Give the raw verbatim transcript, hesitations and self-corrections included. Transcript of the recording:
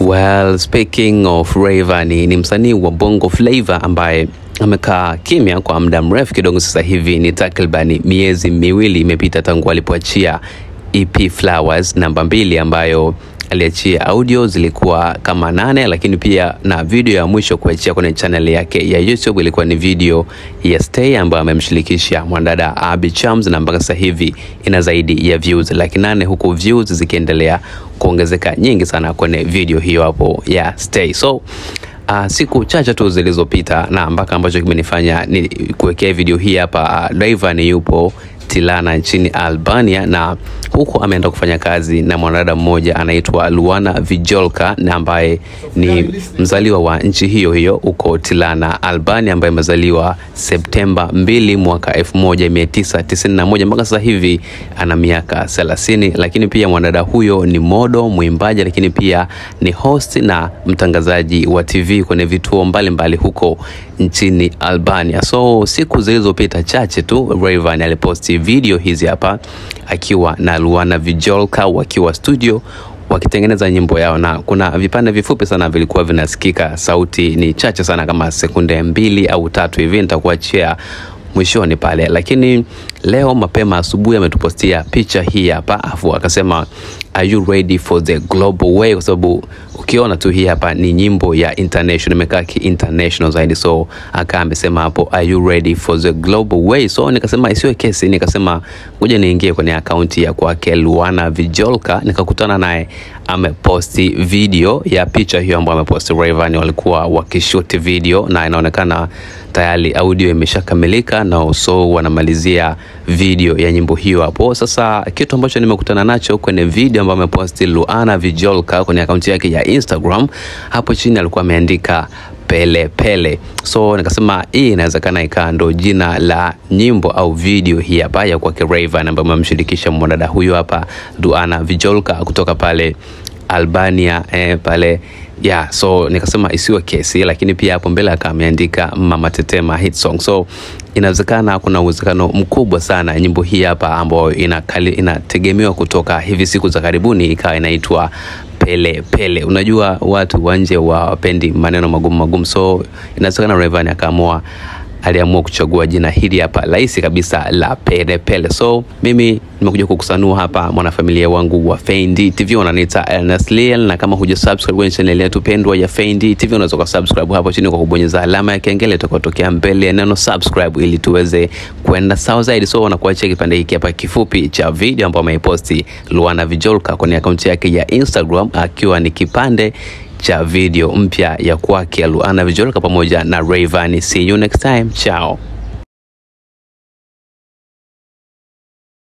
Well, speaking of Rayvanny, ni msanii wa Bongo Flava ambaye amekaa kimya kwa muda mrefu kidogo sasa hivi. Ni takribani miezi miwili imepita tangu alipoachia E P Flowers namba mbili ambayo aliachia audio zilikuwa kama nane, lakini pia na video ya mwisho kuachia kwenye channel yake ya YouTube ilikuwa ni video ya Stay ambayo amemshirikisha mwandada Abi Chams, na mpaka sasa hivi ina zaidi ya views laki nane, huku views zikiendelea kuongezeka nyingi sana kwenye video hiyo hapo ya Stay. So Uh, siku chache tu zilizopita na mpaka ambacho kimenifanya ni kuwekea video hii hapa, uh, Rayvanny yupo Tilana nchini Albania, na huko ameenda kufanya kazi na mwanadada mmoja anaitwa Luana Vjollca, na ambaye ni mzaliwa wa nchi hiyo hiyo uko Tilana Albania, ambaye mzaliwa Septemba mbili mwaka elfu moja mia tisa tisini na moja, mpaka sasa hivi ana miaka thelathini. Lakini pia mwanadada huyo ni modo, mwimbaji, lakini pia ni host na mtangazaji wa T V kwenye vituo mbalimbali huko nchini Albania. So siku zilizopita chache tu Rayvanny aliposti video hizi hapa akiwa na Luana Vjollca wakiwa studio wakitengeneza nyimbo yao, na kuna vipande vifupi sana vilikuwa vinasikika, sauti ni chache sana kama sekunde mbili au tatu hivi, nitakuachia mwishoni pale. Lakini leo mapema asubuhi ametupostia picha hii hapa, afu akasema are you ready for the global way, kwa sababu ukiona tu hii hapa ni nyimbo ya international, imekaa ki international zaidi. So aka amesema hapo are you ready for the global way. So nikasema isiwe kesi, nikasema ngoja niingie kwenye akaunti ya kwake Luana Vjollca, nikakutana naye ameposti video ya picha hiyo ambayo ameposti Rayvanny walikuwa wakishoot video, na inaonekana tayari audio imeshakamilika na uso wanamalizia video ya nyimbo hiyo hapo. Sasa kitu ambacho nimekutana nacho kwenye video ambayo ameposti Luana Vjollca kwenye akaunti yake ya Instagram, hapo chini alikuwa ameandika Pele Pele. So nikasema hii inawezekana ikawa ndo jina la nyimbo au video hii hapa ya kwa Rayvanny ambaye amemshirikisha mwanadada huyu hapa Luana Vjollca kutoka pale Albania, eh, pale ya yeah. So nikasema isiwe kesi, lakini pia hapo mbele akaandika Mama Tetema hit song. So inawezekana kuna uwezekano mkubwa sana nyimbo hii hapa ambayo inategemewa kutoka hivi siku za karibuni ikawa inaitwa Pele Pele. Unajua watu wanje wapendi maneno magumu magumu, so inawezekana Rayvanny akaamua aliamua kuchagua jina hili hapa rahisi kabisa la Pele Pele. So mimi nimekuja kukusanua hapa mwanafamilia wangu wa Fendi T V, wananiita Ernest Lian, na kama hujasubscribe kwenye channel yetu pendwa ya Fendi T V unaweza kusubscribe hapo chini kwa kubonyeza alama ya kengele itakayotokea mbele ya neno subscribe ili tuweze kwenda sawa zaidi. So wanakuachia kipande hiki hapa kifupi cha video ambayo ameiposti Luana Vjollca kwenye akaunti yake ya Instagram, akiwa ni kipande cha video mpya ya kwake Luana Vjollca pamoja na Rayvanny. See you next time. Ciao.